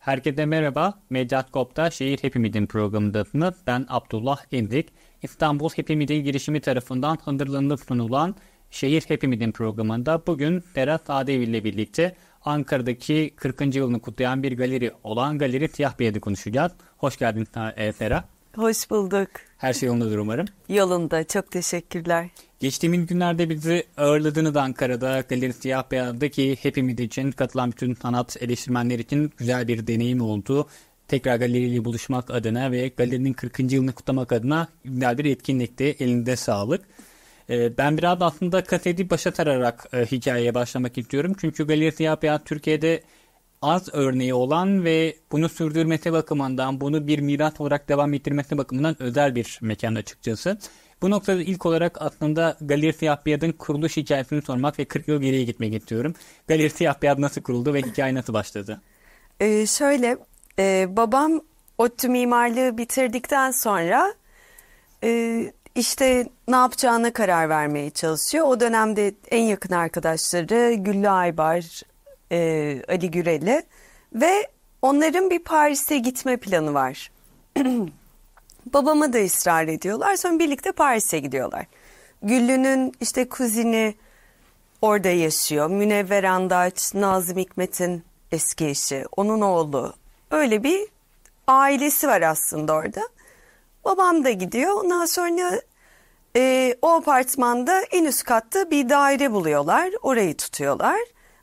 Herkese merhaba, Medyascope'da Şehir Hepimizin programındasınız. Ben Abdullah Gendik. İstanbul Hepimizin girişimi tarafından hazırlanıp sunulan Şehir Hepimizin programında bugün Sera Sade ile birlikte Ankara'daki 40. yılını kutlayan bir galeri olan Galeri Siyah Beyaz'ı konuşacağız. Hoş geldin Sera. Hoş bulduk. Her şey yolundadır umarım. Yolunda, çok teşekkürler. Geçtiğimiz günlerde bizi ağırladığınız Ankara'da Galeri Siyah Beyaz'daki hepimiz için, katılan bütün sanat eleştirmenleri için güzel bir deneyim oldu. Tekrar galeriyle buluşmak adına ve galerinin 40. yılını kutlamak adına güzel bir etkinlikti. Elinde sağlık. Ben biraz aslında kaseti başa tararak hikayeye başlamak istiyorum. Çünkü Galeri Siyah Beyaz Türkiye'de az örneği olan ve bunu sürdürmesi bakımından, bunu bir miras olarak devam ettirmesi bakımından özel bir mekan açıkçası. Bu noktada ilk olarak aslında Galeri Siyah Beyaz'ın kuruluş hikayesini sormak ve 40 yıl geriye gitmek istiyorum. Galeri Siyah Beyaz nasıl kuruldu ve hikaye nasıl başladı? Babam ODTÜ mimarlığı bitirdikten sonra işte ne yapacağına karar vermeye çalışıyor. O dönemde en yakın arkadaşları Güllü Aybar, Ali Güreli ve onların bir Paris'e gitme planı var. Babama da ısrar ediyorlar. Sonra birlikte Paris'e gidiyorlar. Güllü'nün işte kuzini orada yaşıyor. Münevver Andaç, Nazım Hikmet'in eski eşi, onun oğlu. Öyle bir ailesi var aslında orada. Babam da gidiyor. Ondan sonra o apartmanda en üst katta bir daire buluyorlar. Orayı tutuyorlar.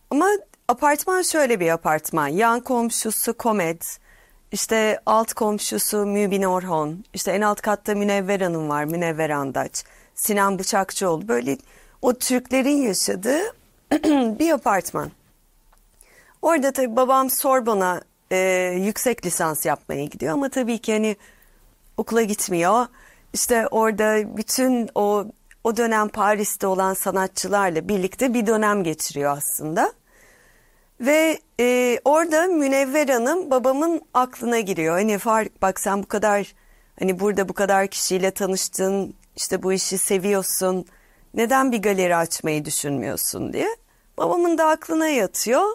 Ama apartman şöyle bir apartman. Yan komşusu Komet, İşte alt komşusu Mübin Orhon, işte en alt katta Münevver Hanım var, Münevver Andaç, Sinan Bıçakçıoğlu, böyle o Türklerin yaşadığı bir apartman. Orada tabii babam Sorbonne'a yüksek lisans yapmaya gidiyor ama tabii ki hani okula gitmiyor. İşte orada bütün o dönem Paris'te olan sanatçılarla birlikte bir dönem geçiriyor aslında. Ve orada Münevver Hanım babamın aklına giriyor. Hani Faruk, bak sen bu kadar, hani burada bu kadar kişiyle tanıştın, işte bu işi seviyorsun, neden bir galeri açmayı düşünmüyorsun diye. Babamın da aklına yatıyor.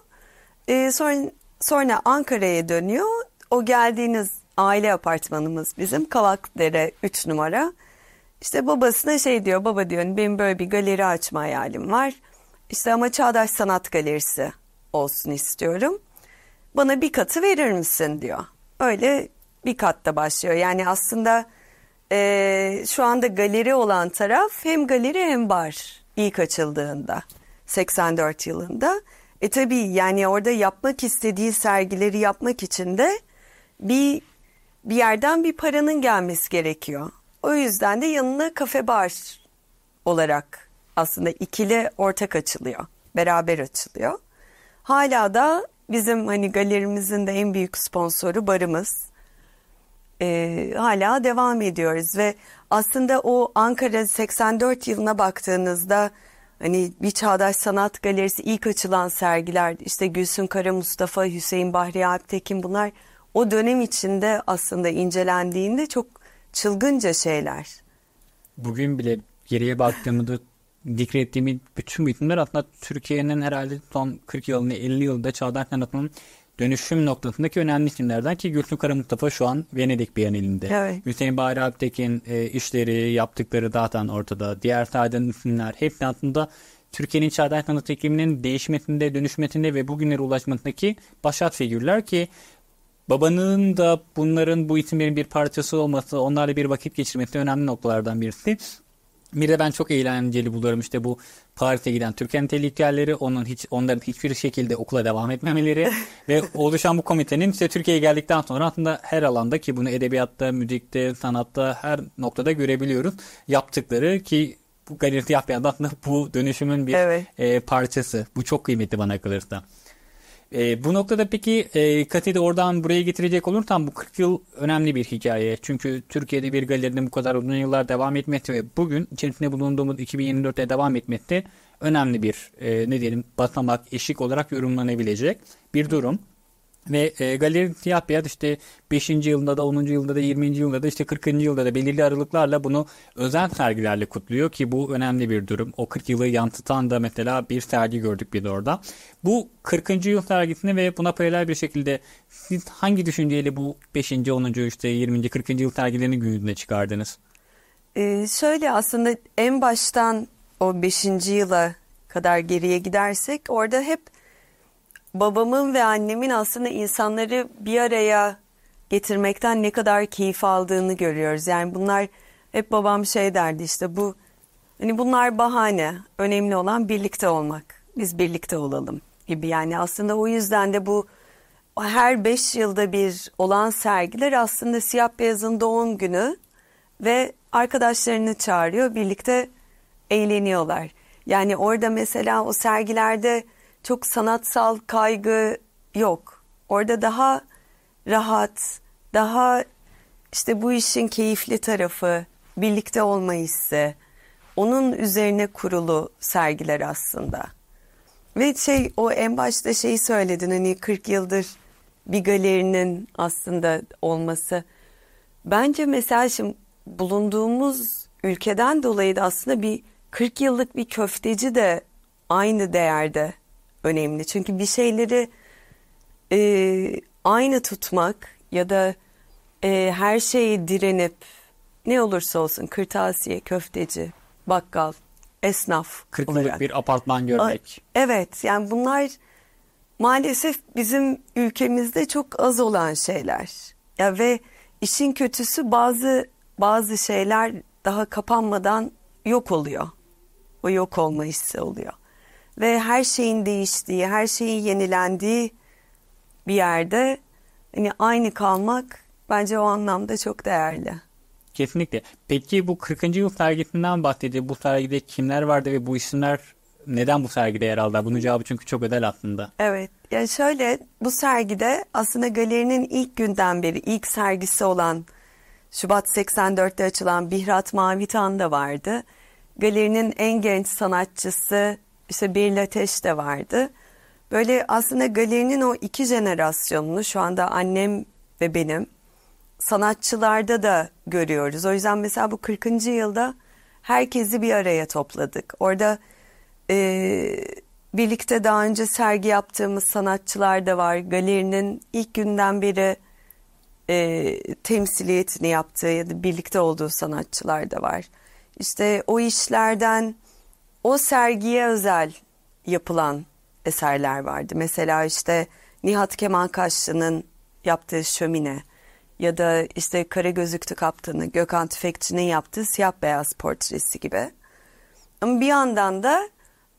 Sonra Ankara'ya dönüyor. O geldiğiniz aile apartmanımız bizim Kavakdere 3 numara. İşte babasına şey diyor, baba diyor, hani benim böyle bir galeri açma hayalim var. İşte ama Çağdaş Sanat Galerisi olsun istiyorum. Bana bir katı verir misin diyor. Öyle bir katta başlıyor. Yani aslında şu anda galeri olan taraf hem galeri hem bar ilk açıldığında 84 yılında. Tabii yani orada yapmak istediği sergileri yapmak için de bir yerden bir paranın gelmesi gerekiyor. O yüzden de yanına kafe bar olarak aslında ikili ortak açılıyor. Beraber açılıyor. Hala da bizim hani galerimizin de en büyük sponsoru barımız. Hala devam ediyoruz ve aslında o Ankara 84 yılına baktığınızda hani bir Çağdaş Sanat Galerisi ilk açılan sergiler, işte Gülsün Karamustafa, Hüseyin Bahriye Alptekin, bunlar o dönem içinde aslında incelendiğinde çok çılgınca şeyler. Bugün bile geriye baktığımda zikrettiğimiz bütün bitimler aslında Türkiye'nin herhalde son 40 yılını 50 yılda çağdaş sanatının dönüşüm noktasındaki önemli isimlerden ki Gülsün Karamustafa şu an Venedik bir yan elinde. Evet. Hüseyin Bahri Alptekin işleri, yaptıkları zaten ortada. Diğer saydığın isimler hepsi aslında Türkiye'nin çağdaş sanat ikliminin değişmesinde, dönüşmesinde ve bugünlere ulaşmasındaki başat figürler ki babanın da bunların, bu isimlerin bir parçası olması, onlarla bir vakit geçirmesi önemli noktalardan birisi. Bir de ben çok eğlenceli buluyorum işte bu Paris'e giden Türk entelektüelleri, onların hiçbir şekilde okula devam etmemeleri ve oluşan bu komitenin işte Türkiye'ye geldikten sonra aslında her alanda, ki bunu edebiyatta, müzikte, sanatta her noktada görebiliyoruz yaptıkları, ki bu Galeri Siyah Beyaz'da aslında bu dönüşümün bir parçası. Bu çok kıymetli bana kalırsa. Bu noktada peki Kate'yi de oradan buraya getirecek olursam bu 40 yıl önemli bir hikaye. Çünkü Türkiye'de bir galerinin bu kadar uzun yıllar devam etmesi ve bugün içerisinde bulunduğumuz 2024'te devam etmesi önemli bir basamak, eşik olarak yorumlanabilecek bir durum. Ve Galeri Siyah Beyaz işte 5. yılında da 10. yılında da 20. yılında da işte 40. yılında da belirli aralıklarla bunu özel sergilerle kutluyor ki bu önemli bir durum. O 40 yılı yansıtan da mesela bir sergi gördük biz orada. Bu 40. yıl sergisini ve buna paralel bir şekilde siz hangi düşünceyle bu 5. 10. işte 20. 40. yıl sergilerini gününe çıkardınız? Şöyle aslında en baştan o 5. yıla kadar geriye gidersek orada hep babamın ve annemin aslında insanları bir araya getirmekten ne kadar keyif aldığını görüyoruz. Yani bunlar hep babam şey derdi işte bu hani bunlar bahane. Önemli olan birlikte olmak. Biz birlikte olalım gibi. Yani aslında o yüzden de bu her 5 yılda bir olan sergiler aslında Siyah Beyaz'ın doğum günü ve arkadaşlarını çağırıyor. Birlikte eğleniyorlar. Yani orada mesela o sergilerde çok sanatsal kaygı yok. Orada daha rahat, daha işte bu işin keyifli tarafı, birlikte olma hissi, onun üzerine kurulu sergiler aslında. Ve şey o en başta şeyi söyledin hani 40 yıldır bir galerinin aslında olması. Bence mesela şimdi bulunduğumuz ülkeden dolayı da aslında bir 40 yıllık bir köfteci de aynı değerde. Önemli çünkü bir şeyleri aynı tutmak ya da her şeye direnip ne olursa olsun kırtasiye, köfteci, bakkal, esnaf 40 yıllık olarak. Bir apartman görmek. Evet yani bunlar maalesef bizim ülkemizde çok az olan şeyler. Ya ve işin kötüsü bazı şeyler daha kapanmadan yok oluyor. O yok olma hissi oluyor. Ve her şeyin değiştiği, her şeyin yenilendiği bir yerde hani aynı kalmak bence o anlamda çok değerli. Kesinlikle. Peki bu 40. yıl sergisinden bahsediyor. Bu sergide kimler vardı ve bu isimler neden bu sergide yer aldı? Bunun cevabı çünkü çok özel aslında. Evet. Yani şöyle bu sergide aslında galerinin ilk günden beri ilk sergisi olan Şubat 84'te açılan Bihrat Mavitan da vardı. Galerinin en genç sanatçısı İşte Beril Ateş de vardı. Böyle aslında galerinin o iki jenerasyonunu şu anda annem ve benim sanatçılarda da görüyoruz. O yüzden mesela bu 40. yılda herkesi bir araya topladık. Orada birlikte daha önce sergi yaptığımız sanatçılar da var. Galerinin ilk günden beri temsiliyetini yaptığı ya da birlikte olduğu sanatçılar da var. İşte o işlerden o sergiye özel yapılan eserler vardı. Mesela işte Nihat Kemal Kaşlı'nın yaptığı Şömine ya da işte Kare Gözüktü Kaptanı, Gökhan Tüfekçi'nin yaptığı Siyah Beyaz portresi gibi. Ama bir yandan da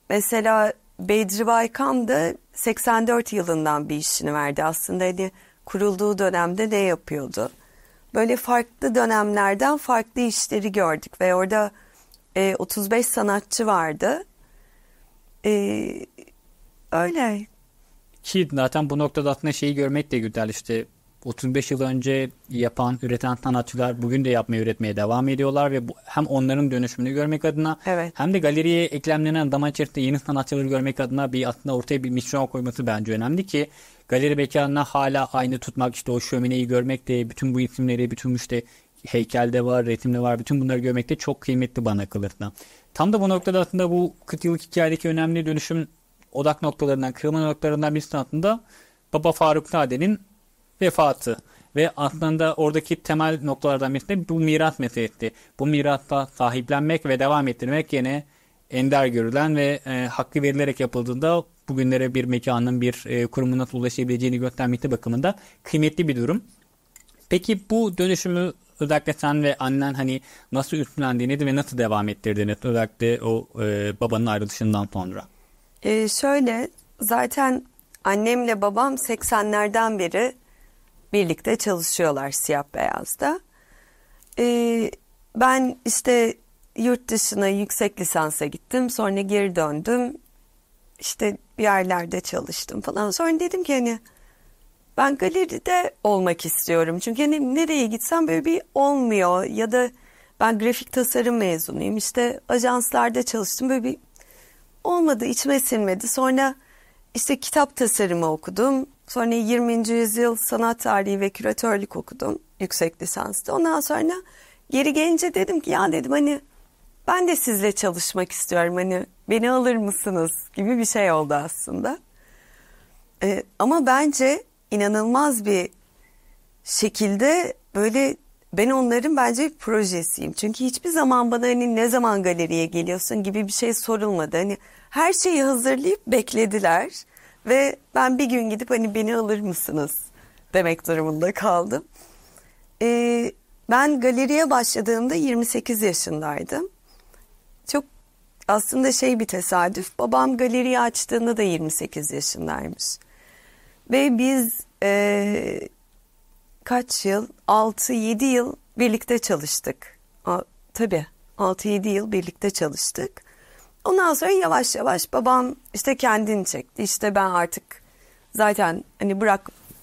mesela Bedri Baykan da 84 yılından bir işini verdi. Aslında hani kurulduğu dönemde ne yapıyordu? Böyle farklı dönemlerden farklı işleri gördük ve orada 35 sanatçı vardı. Öyle. Ki zaten bu noktada aslında şeyi görmek de güzel işte 35 yıl önce yapan, üreten sanatçılar bugün de yapmaya, üretmeye devam ediyorlar ve bu, hem onların dönüşümünü görmek adına evet. Hem de galeriye eklemlenen zaman içerisinde yeni sanatçıları görmek adına bir aslında ortaya bir misyon koyması bence önemli ki galeri mekanına hala aynı tutmak işte o şömineyi görmek de bütün bu isimleri, bütün işte heykelde var, resimde var. Bütün bunları görmek de çok kıymetli bana kalırsa. Tam da bu noktada aslında bu 40 yıllık hikayedeki önemli dönüşüm odak noktalarından, kırılma noktalarından birisi aslında Baba Faruk Sade'nin vefatı. Ve aslında oradaki temel noktalardan birisi de bu miras meselesi. Bu mirasla sahiplenmek ve devam ettirmek yine ender görülen ve hakkı verilerek yapıldığında bugünlere bir mekanın, bir kurumun nasıl ulaşabileceğini göstermekte bakımında kıymetli bir durum. Peki bu dönüşümü özellikle sen ve annen hani nasıl üstlendiğini ve nasıl devam ettirdiğini özellikle o babanın ayrılışından sonra. Şöyle zaten annemle babam 80'lerden beri birlikte çalışıyorlar Siyah Beyaz'da. Ben işte yurt dışına yüksek lisansa gittim sonra geri döndüm işte bir yerlerde çalıştım falan sonra dedim ki hani ben galeride olmak istiyorum. Çünkü hani nereye gitsem böyle bir olmuyor. Ya da ben grafik tasarım mezunuyum. İşte ajanslarda çalıştım. Böyle bir olmadı, içime sinmedi. Sonra işte kitap tasarımı okudum. Sonra 20. yüzyıl sanat tarihi ve küratörlük okudum yüksek lisansta. Ondan sonra geri gelince dedim ki ya dedim hani ben de sizle çalışmak istiyorum, hani beni alır mısınız gibi bir şey oldu aslında. Ama bence inanılmaz bir şekilde böyle ben onların bence bir projesiyim. Çünkü hiçbir zaman bana hani ne zaman galeriye geliyorsun gibi bir şey sorulmadı. Hani her şeyi hazırlayıp beklediler ve ben bir gün gidip hani beni alır mısınız demek durumunda kaldım. Ben galeriye başladığımda 28 yaşındaydım. Çok aslında şey bir tesadüf. Babam galeriyi açtığında da 28 yaşındaymış. Ve biz kaç yıl? 6-7 yıl birlikte çalıştık. Tabii 6-7 yıl birlikte çalıştık. Ondan sonra yavaş yavaş babam işte kendini çekti. İşte ben artık zaten hani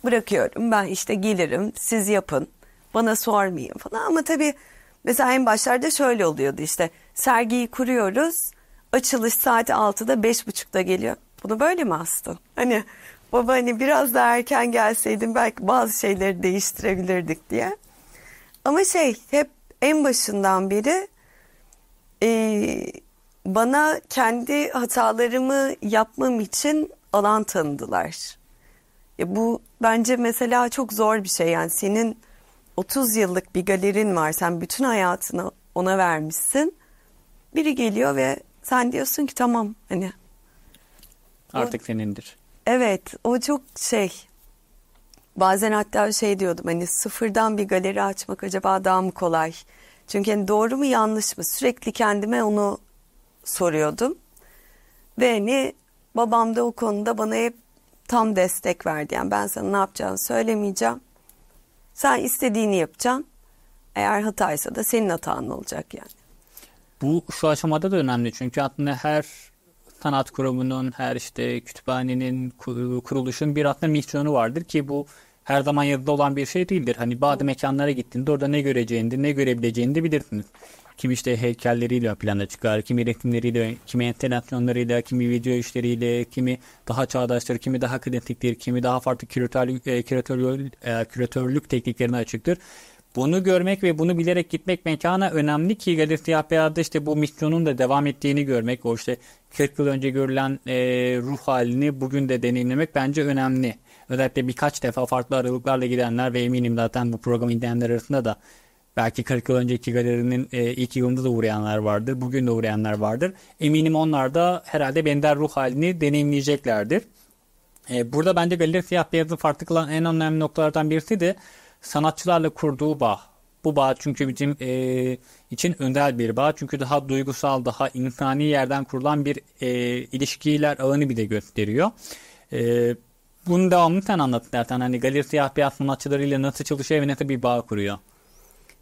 bırakıyorum. Ben işte gelirim, siz yapın. Bana sormayın falan. Ama tabii mesela en başlarda şöyle oluyordu işte. Sergiyi kuruyoruz. Açılış saat 6'da 5.30'da geliyor. Bunu böyle mi astın? Hani baba hani biraz daha erken gelseydin belki bazı şeyleri değiştirebilirdik diye. Ama şey hep en başından beri bana kendi hatalarımı yapmam için alan tanıdılar. Ya bu bence mesela çok zor bir şey. Yani senin 30 yıllık bir galerin var. Sen bütün hayatını ona vermişsin. Biri geliyor ve sen diyorsun ki tamam hani. Artık senindir. Evet, o çok şey. Bazen hatta şey diyordum hani sıfırdan bir galeri açmak acaba daha mı kolay? Çünkü hani doğru mu yanlış mı? Sürekli kendime onu soruyordum. Ve hani babam da o konuda bana hep tam destek verdi. Yani ben sana ne yapacağını söylemeyeceğim. Sen istediğini yapacaksın. Eğer hataysa da senin hatan olacak yani. Bu şu aşamada da önemli. Çünkü aslında her sanat kurumunun, her işte kütüphanenin, kuruluşun bir aslında misyonu vardır ki bu her zaman yazılı olan bir şey değildir. Hani bazı mekanlara gittiğinde orada ne göreceğini, ne görebileceğini de bilirsiniz. Kim işte heykelleriyle plana çıkar, kimi resimleriyle, kimi enstalasyonlarıyla, kimi video işleriyle, kimi daha çağdaştır, kimi daha klasiktir, kimi daha farklı küratörlük tekniklerine açıktır. Bunu görmek ve bunu bilerek gitmek mekana önemli ki Galeri Siyah Beyaz'da işte bu misyonun da devam ettiğini görmek, o işte 40 yıl önce görülen ruh halini bugün de deneyimlemek bence önemli. Özellikle birkaç defa farklı aralıklarla gidenler ve eminim zaten bu programı izleyenler arasında da belki 40 yıl önceki galerinin ilk yılında da uğrayanlar vardır. Bugün de uğrayanlar vardır. Eminim onlar da herhalde benzer ruh halini deneyimleyeceklerdir. Burada bence Galeri Siyah Beyaz'ın farklı kılan en önemli noktalardan birisi de sanatçılarla kurduğu bağ. Bu bağ çünkü bizim için özel bir bağ. Çünkü daha duygusal, daha insani yerden kurulan bir ilişkiler alanı bir de gösteriyor. Bunu devamlı sen anlat zaten. Hani Galeri Siyah Beyaz sanatçılarıyla nasıl çalışıyor ve nasıl bir bağ kuruyor?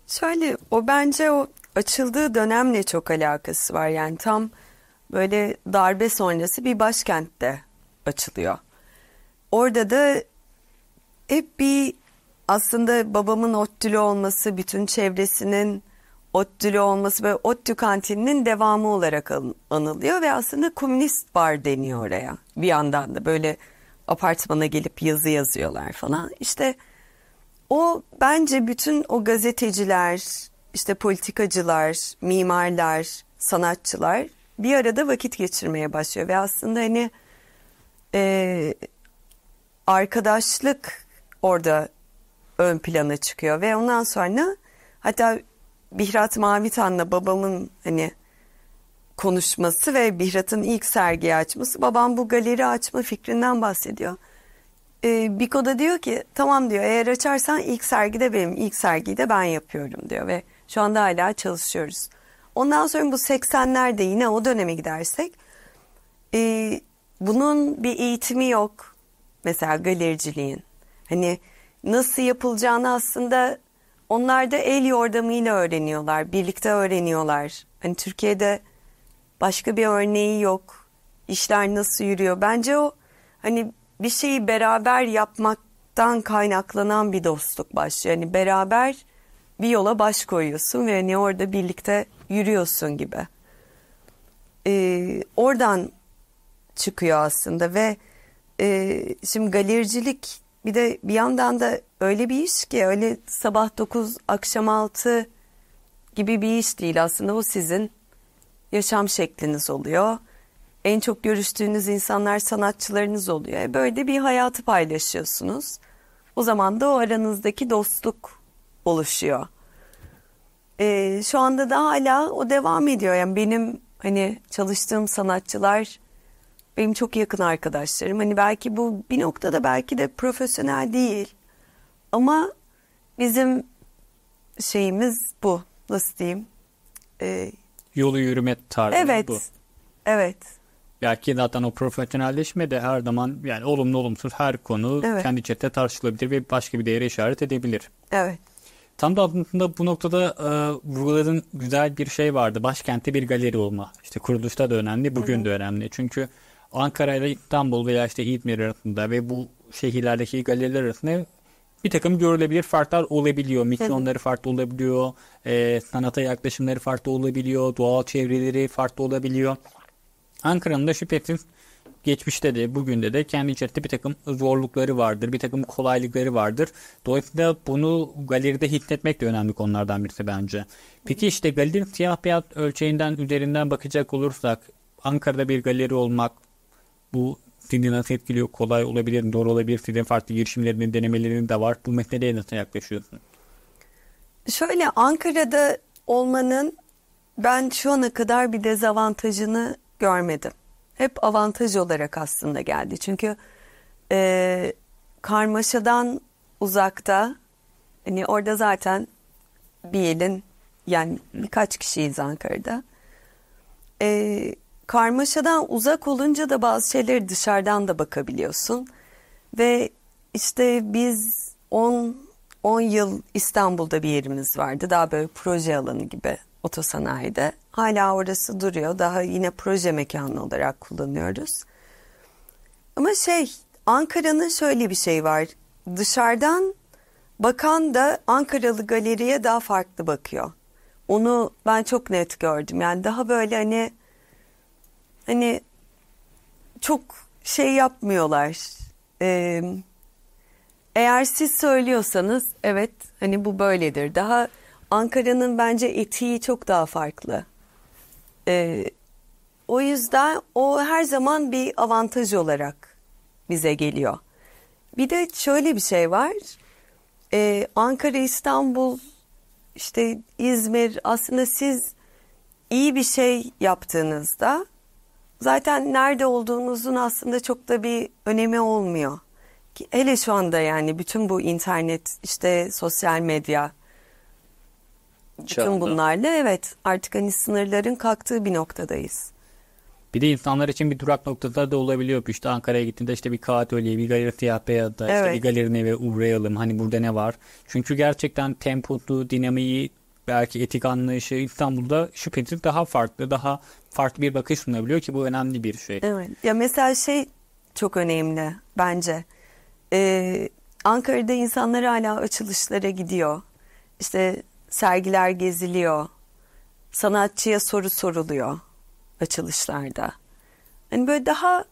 Şöyle o bence o açıldığı dönemle çok alakası var. Yani tam böyle darbe sonrası bir başkentte açılıyor. Orada da hep bir aslında babamın ODTÜ'lü olması, bütün çevresinin ODTÜ'lü olması ve ODTÜ kantininin devamı olarak anılıyor. Ve aslında komünist bar deniyor oraya. Bir yandan da böyle apartmana gelip yazı yazıyorlar falan. İşte o bence bütün o gazeteciler, işte politikacılar, mimarlar, sanatçılar bir arada vakit geçirmeye başlıyor. Ve aslında hani arkadaşlık orada ön plana çıkıyor. Ve ondan sonra hatta Bihrat Mavitan'la babamın hani konuşması ve Bihrat'ın ilk sergiyi açması, babam bu galeri açma fikrinden bahsediyor. Biko da diyor ki tamam diyor, eğer açarsan ilk sergiyi de ben yapıyorum diyor ve şu anda hala çalışıyoruz. Ondan sonra bu 80'lerde yine o döneme gidersek bunun bir eğitimi yok mesela galericiliğin. Hani nasıl yapılacağını aslında onlar da el yordamıyla öğreniyorlar, birlikte öğreniyorlar. Hani Türkiye'de başka bir örneği yok, işler nasıl yürüyor. Bence o hani bir şeyi beraber yapmaktan kaynaklanan bir dostluk başlıyor. Yani beraber bir yola baş koyuyorsun ve hani orada birlikte yürüyorsun gibi. Oradan çıkıyor aslında ve Şimdi galericilik bir de bir yandan da öyle bir iş ki, öyle sabah 9 akşam 6 gibi bir iş değil aslında. O sizin yaşam şekliniz oluyor. En çok görüştüğünüz insanlar sanatçılarınız oluyor. Böyle bir hayatı paylaşıyorsunuz. O zaman da o aranızdaki dostluk oluşuyor. Şu anda da hala o devam ediyor. Yani benim hani çalıştığım sanatçılar benim çok yakın arkadaşlarım. Hani belki bu bir noktada belki de profesyonel değil. Ama bizim şeyimiz bu. Nasıl diyeyim? Yolu yürüme tarzı, evet, bu. Evet. Belki zaten o profesyonelleşme de her zaman, yani olumlu olumsuz her konu, evet, kendi içinde tartışılabilir ve başka bir değere işaret edebilir. Evet. Tam da aslında bu noktada vurguladığın güzel bir şey vardı. Başkentte bir galeri olma. İşte kuruluşta da önemli, bugün, evet, de önemli. Çünkü Ankara ile İstanbul veya işte İzmir arasında ve bu şehirlerdeki galeriler arasında bir takım görülebilir farklar olabiliyor. Misyonları, evet, farklı olabiliyor. Sanata yaklaşımları farklı olabiliyor. Doğal çevreleri farklı olabiliyor. Ankara'nın da şüphesiz geçmişte de bugün de kendi içerisinde bir takım zorlukları vardır. Bir takım kolaylıkları vardır. Dolayısıyla bunu galeride hissetmek de önemli konulardan birisi bence. Peki işte galeri siyah beyaz ölçeğinden, üzerinden bakacak olursak Ankara'da bir galeri olmak bu sizi nasıl etkiliyor? Kolay olabilir, doğru olabilir. Sizin farklı girişimlerinin, denemelerinin de var. Bu meseleye nasıl yaklaşıyorsun? Şöyle, Ankara'da olmanın ben şu ana kadar bir dezavantajını görmedim. Hep avantaj olarak aslında geldi. Çünkü karmaşadan uzakta, hani orada zaten bir elin, yani birkaç kişiyiz Ankara'da. Karmaşadan uzak olunca da bazı şeyleri dışarıdan da bakabiliyorsun. Ve işte biz 10 yıl İstanbul'da bir yerimiz vardı. Daha böyle proje alanı gibi, otosanayide. Hala orası duruyor. Daha yine proje mekanı olarak kullanıyoruz. Ama Ankara'nın şöyle bir şey var. Dışarıdan bakan da Ankaralı galeriye daha farklı bakıyor. Onu ben çok net gördüm. Yani daha böyle hani çok şey yapmıyorlar. Eğer siz söylüyorsanız, evet, hani bu böyledir. Daha Ankara'nın bence etiği çok daha farklı. O yüzden o her zaman bir avantaj olarak bize geliyor. Bir de şöyle bir şey var. Ankara, İstanbul, işte İzmir, aslında siz iyi bir şey yaptığınızda zaten nerede olduğunuzun aslında çok da bir önemi olmuyor. Hele şu anda, yani bütün bu internet, işte sosyal medya, bütün bunlarla, evet, artık hani sınırların kalktığı bir noktadayız. Bir de insanlar için bir durak noktada da olabiliyor. İşte Ankara'ya gittiğinde işte bir kağıt öyle, bir galeri siyah beyaz da, evet, işte bir galerine ve uğrayalım, hani burada ne var? Çünkü gerçekten temposu, dinamiği, belki etik anlayışı İstanbul'da şüphesiz daha farklı bir bakış sunabiliyor ki bu önemli bir şey. Evet. Ya mesela çok önemli bence. Ankara'da insanlar hala açılışlara gidiyor. İşte sergiler geziliyor. Sanatçıya soru soruluyor açılışlarda. Hani böyle daha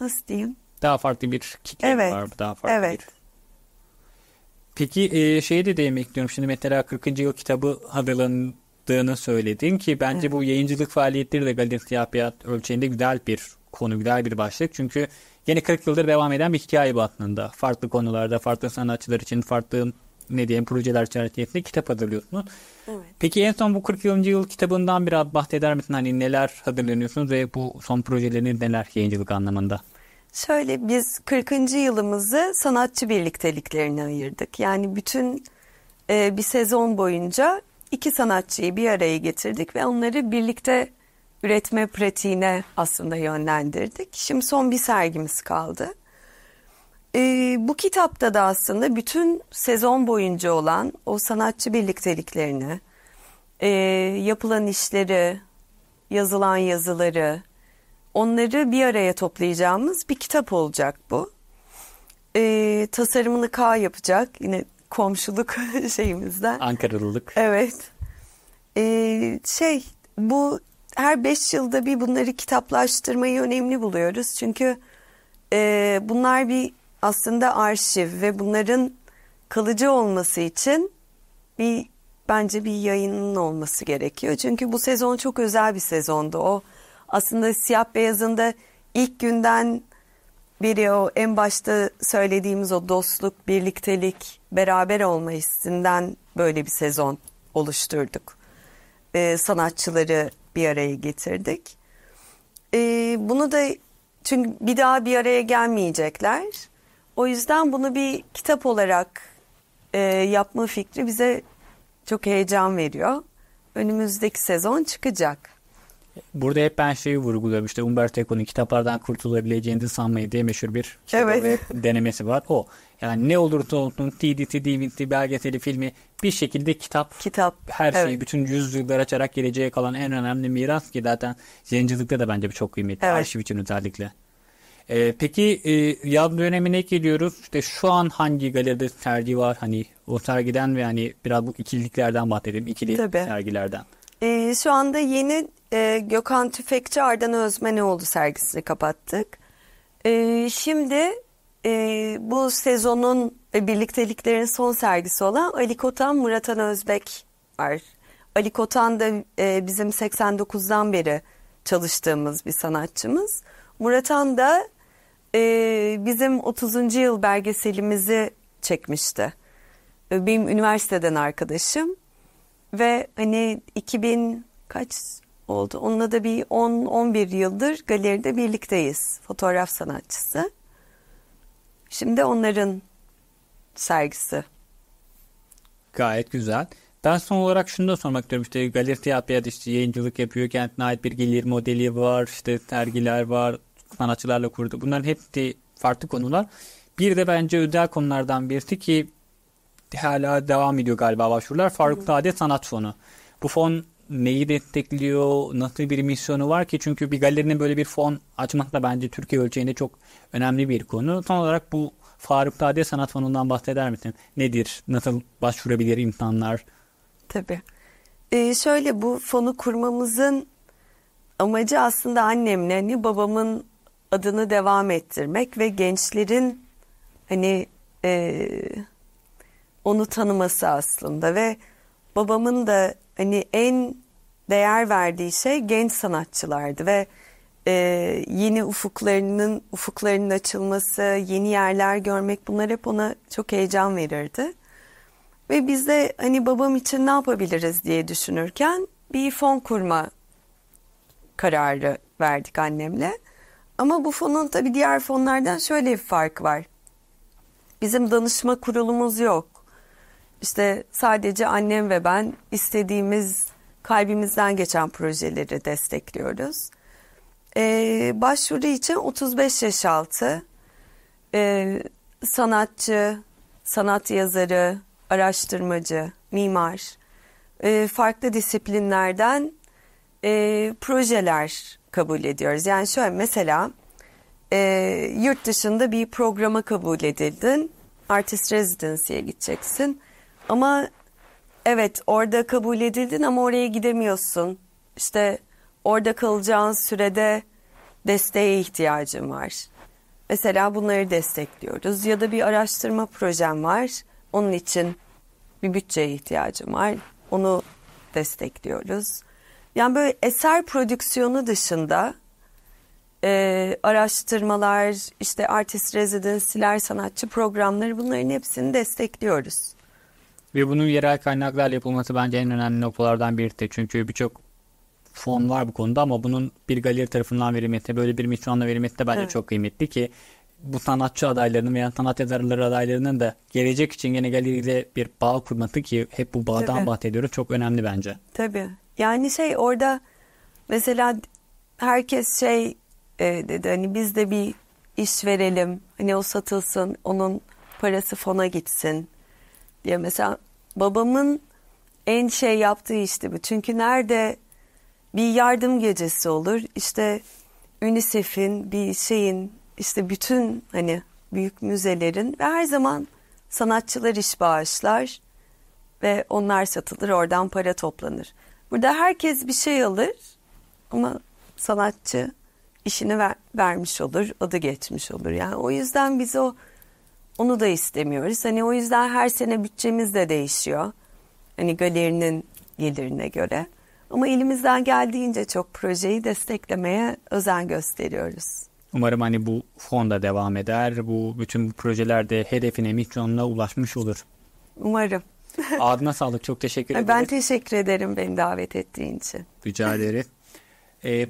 nasıl diyeyim? Daha farklı bir kitle, evet, var. Daha farklı, evet, bir. Peki de değinmek istiyorum. Şimdi mesela 40. yıl kitabı hazırlandığını söyledin ki bence, evet, bu yayıncılık faaliyetleri de galeri siyah beyaz ölçeğinde güzel bir konu, güzel bir başlık. Çünkü yine 40 yıldır devam eden bir hikaye bu aslında. Farklı konularda, farklı sanatçılar için, farklı projeler çerçevesinde kitap hazırlıyorsunuz. Evet. Peki en son bu 40. yıl kitabından biraz bahseder misin? Hani neler hazırlanıyorsunuz ve bu son projeleriniz neler yayıncılık anlamında? Biz 40. yılımızı sanatçı birlikteliklerine ayırdık. Yani bütün bir sezon boyunca iki sanatçıyı bir araya getirdik ve onları birlikte üretme pratiğine aslında yönlendirdik. Şimdi son bir sergimiz kaldı. Bu kitapta da aslında bütün sezon boyunca olan o sanatçı birlikteliklerini, yapılan işleri, yazılan yazıları, onları bir araya toplayacağımız bir kitap olacak bu. Tasarımını K yapacak. Yine komşuluk şeyimizden. Ankaralılık. Evet. Bu her 5 yılda bir bunları kitaplaştırmayı önemli buluyoruz. Çünkü bunlar bir aslında arşiv ve bunların kalıcı olması için bence bir yayının olması gerekiyor. Çünkü bu sezon çok özel bir sezondu. O aslında Siyah Beyaz'ında ilk günden biri o en başta söylediğimiz o dostluk, birliktelik, beraber olma hissinden böyle bir sezon oluşturduk. Sanatçıları bir araya getirdik. Bunu da çünkü bir daha bir araya gelmeyecekler. O yüzden bunu bir kitap olarak yapma fikri bize çok heyecan veriyor. Önümüzdeki sezon çıkacak. Burada hep ben şeyi vurguluyorum, işte Umberto Eco'nun kitaplardan kurtulabileceğini sanmayı diye meşhur bir denemesi var. O yani ne olursa olsun TDT, DVD, belgeseli, filmi bir şekilde kitap her şeyi, bütün yüzyıllar açarak geleceğe kalan en önemli miras ki zaten yayıncılıkta da bence çok kıymetli, arşiv için özellikle. Peki yaz dönemine geliyoruz. İşte şu an hangi galeride sergi var? Hani o sergiden ve hani biraz bu ikililiklerden bahsedelim. Sergilerden. Şu anda yeni Gökhan Tüfekçi Ardana Özmenioğlu sergisini kapattık. Şimdi bu sezonun birlikteliklerin son sergisi olan Ali Kothan, Muratan Özbek var. Ali Kothan da bizim 89'dan beri çalıştığımız bir sanatçımız. Muratan da bizim 30. yıl belgeselimizi çekmişti. Benim üniversiteden arkadaşım ve hani 2000 kaç oldu? Onunla da bir 10-11 yıldır galeride birlikteyiz. Fotoğraf sanatçısı. Şimdi onların sergisi. Gayet güzel. Ben son olarak şunu da sormak istiyorum. İşte Galeri Siyah Beyaz işte yayıncılık yapıyor. Kendine ait bir gelir modeli var. İşte sergiler var. Sanatçılarla kurdu. Bunların hepsi farklı konular. Bir de bence özel konulardan birisi ki hala devam ediyor galiba başvurular. Faruk Tade Sanat Fonu. Bu fon neyi destekliyor? Nasıl bir misyonu var ki? Çünkü bir galerinin böyle bir fon açmak da bence Türkiye ölçeğinde çok önemli bir konu. Son olarak bu Faruk Tade Sanat Fonu'ndan bahseder misin? Nedir? Nasıl başvurabilir insanlar? Tabii. Şöyle bu fonu kurmamızın amacı aslında annemle hani babamın adını devam ettirmek ve gençlerin hani onu tanıması aslında ve babamın da hani en değer verdiği şey genç sanatçılardı ve yeni ufuklarının açılması, yeni yerler görmek bunlar hep ona çok heyecan verirdi. Ve biz de hani babam için ne yapabiliriz diye düşünürken bir fon kurma kararı verdik annemle. Ama bu fonun tabii diğer fonlardan şöyle bir farkı var. Bizim danışma kurulumuz yok. İşte sadece annem ve ben istediğimiz kalbimizden geçen projeleri destekliyoruz. Başvuru için 35 yaş altı sanatçı, sanat yazarı, araştırmacı, mimar, farklı disiplinlerden projeler kabul ediyoruz. Yani şöyle mesela yurt dışında bir programa kabul edildin, artist residency'ye gideceksin. Ama evet orada kabul edildin ama oraya gidemiyorsun. İşte orada kalacağın sürede desteğe ihtiyacın var. Mesela bunları destekliyoruz. Ya da bir araştırma projem var. Onun için bir bütçeye ihtiyacım var. Onu destekliyoruz. Yani böyle eser prodüksiyonu dışında araştırmalar, işte artist residency'ler, sanatçı programları bunların hepsini destekliyoruz. Ve bunun yerel kaynaklarla yapılması bence en önemli noktalardan birisi. Çünkü birçok fon var bu konuda ama bunun bir galeri tarafından verilmesi, böyle bir misyonla verilmesi de bence çok kıymetli ki bu sanatçı adaylarının veya sanat yazarları adaylarının da gelecek için yine galeriyle bir bağ kurması ki hep bu bağdan bahsediyoruz. Çok önemli bence. Tabii. Yani şey orada mesela herkes şey dedi hani biz de bir iş verelim. Hani o satılsın, onun parası fona gitsin diye. Mesela babamın en şey yaptığı işti bu. Çünkü nerede bir yardım gecesi olur. İşte UNICEF'in bir şeyin işte bütün hani büyük müzelerin ve her zaman sanatçılar iş bağışlar ve onlar satılır, oradan para toplanır. Burada herkes bir şey alır ama sanatçı işini vermiş olur, adı geçmiş olur. Yani o yüzden biz onu da istemiyoruz. Hani o yüzden her sene bütçemiz de değişiyor. Hani galerinin gelirine göre. Ama elimizden geldiğince çok projeyi desteklemeye özen gösteriyoruz. Umarım hani bu fon da devam eder. Bütün bu projelerde hedefine, misyonuna ulaşmış olur. Umarım. Ağzına sağlık. Çok teşekkür ederim. Ben teşekkür ederim beni davet ettiğin için. Rica ederim.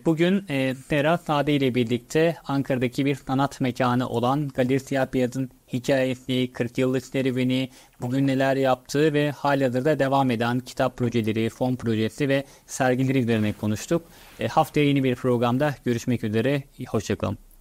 Bugün Sera Sade ile birlikte Ankara'daki bir sanat mekanı olan Galeri Siyah Beyaz'ın hikayesi, 40 yıllık serüveni, bugün neler yaptığı ve halihazırda devam eden kitap projeleri, fon projesi ve sergileri üzerine konuştuk. Haftaya yeni bir programda görüşmek üzere. Hoşçakalın.